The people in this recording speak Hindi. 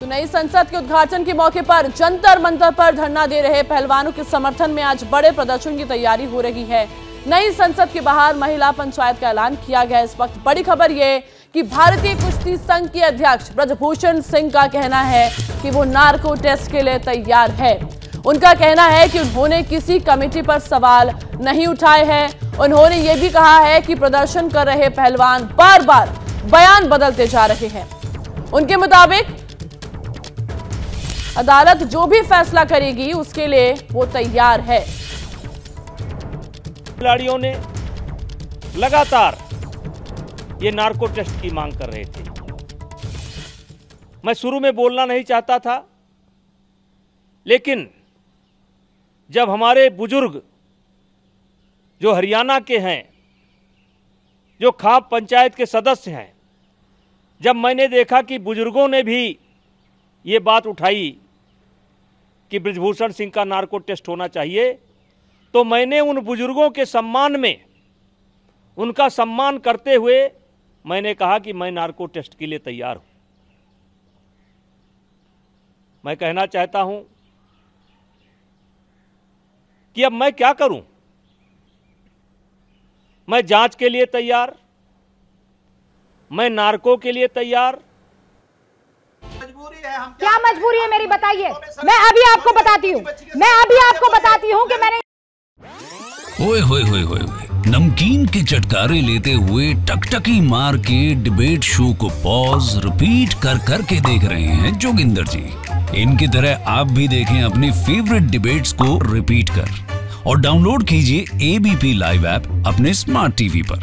तो नई संसद के उद्घाटन के मौके पर जंतर मंतर पर धरना दे रहे पहलवानों के समर्थन में आज बड़े प्रदर्शन की तैयारी हो रही है। नई संसद के बाहर महिला पंचायत का ऐलान किया गया। इस वक्त बड़ी खबर ये कि भारतीय कुश्ती संघ के अध्यक्ष बृजभूषण सिंह का कहना है कि वो नार्को टेस्ट के लिए तैयार है। उनका कहना है कि उन्होंने किसी कमेटी पर सवाल नहीं उठाए हैं। उन्होंने ये भी कहा है कि प्रदर्शन कर रहे पहलवान बार बार बयान बदलते जा रहे हैं। उनके मुताबिक अदालत जो भी फैसला करेगी उसके लिए वो तैयार है। खिलाड़ियों ने लगातार ये नार्को टेस्ट की मांग कर रहे थे। मैं शुरू में बोलना नहीं चाहता था, लेकिन जब हमारे बुजुर्ग जो हरियाणा के हैं, जो खाप पंचायत के सदस्य हैं, जब मैंने देखा कि बुजुर्गों ने भी ये बात उठाई कि बृजभूषण सिंह का नार्को टेस्ट होना चाहिए, तो मैंने उन बुजुर्गों के सम्मान में, उनका सम्मान करते हुए मैंने कहा कि मैं नार्को टेस्ट के लिए तैयार हूं। मैं कहना चाहता हूं कि अब मैं क्या करूं? मैं जांच के लिए तैयार, मैं नार्को के लिए तैयार। क्या मजबूरी है मेरी, बताइए। मैं अभी आपको बताती हूँ कि मैंने होए नमकीन के चटकारे लेते हुए टकटकी मार के डिबेट शो को पॉज रिपीट करके देख रहे हैं जोगिंदर जी। इनकी तरह आप भी देखें अपनी फेवरेट डिबेट्स को रिपीट कर और डाउनलोड कीजिए एबीपी लाइव ऐप अपने स्मार्ट टीवी पर।